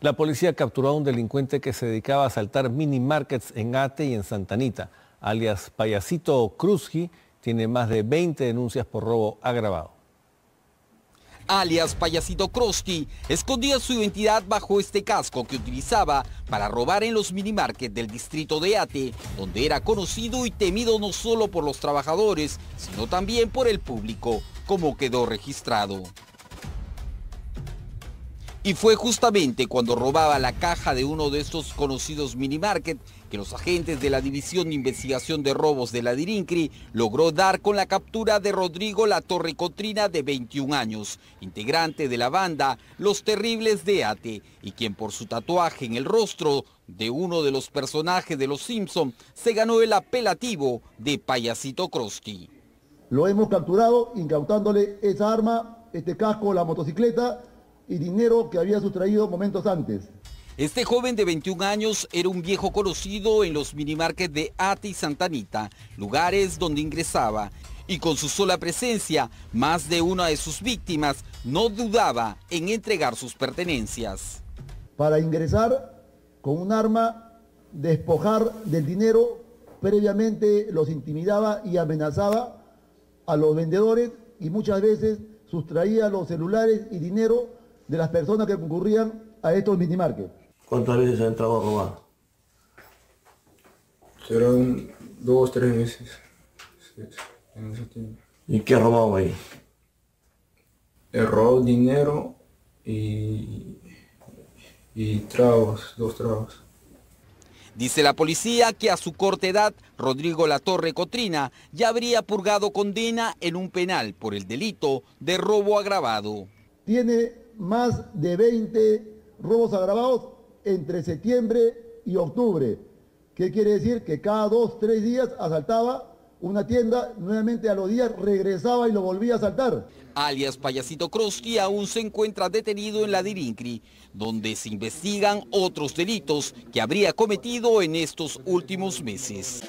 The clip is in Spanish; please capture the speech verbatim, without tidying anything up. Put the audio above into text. La policía capturó a un delincuente que se dedicaba a asaltar mini markets en Ate y en Santa Anita, alias Payasito Krusty. Tiene más de veinte denuncias por robo agravado. Alias Payasito Krusty escondía su identidad bajo este casco que utilizaba para robar en los minimarkets del distrito de Ate, donde era conocido y temido no solo por los trabajadores, sino también por el público, como quedó registrado. Y fue justamente cuando robaba la caja de uno de estos conocidos minimarket que los agentes de la División de Investigación de Robos de la DIRINCRI logró dar con la captura de Rodrigo Latorre Cotrina, de veintiún años, integrante de la banda Los Terribles de Ate, y quien por su tatuaje en el rostro de uno de los personajes de Los Simpson se ganó el apelativo de Payasito Krusty. Lo hemos capturado incautándole esa arma, este casco, la motocicleta y dinero que había sustraído momentos antes. Este joven de veintiún años era un viejo conocido en los minimarkets de Ate y Santa Anita, lugares donde ingresaba, y con su sola presencia, más de una de sus víctimas no dudaba en entregar sus pertenencias. Para ingresar con un arma, despojar del dinero, previamente los intimidaba y amenazaba a los vendedores y muchas veces sustraía los celulares y dinero de las personas que concurrían a estos minimarkets. ¿Cuántas veces ha entrado a robar? Serán dos, tres meses. En ese tiempo. ¿Y qué ha robado ahí? He robado dinero y, y tragos, dos tragos. Dice la policía que a su corta edad, Rodrigo Latorre Cotrina ya habría purgado condena en un penal por el delito de robo agravado. Tiene más de veinte robos agravados entre septiembre y octubre. ¿Qué quiere decir? Que cada dos, tres días asaltaba una tienda, nuevamente a los días regresaba y lo volvía a asaltar. Alias Payasito Krusty aún se encuentra detenido en la DIRINCRI, donde se investigan otros delitos que habría cometido en estos últimos meses.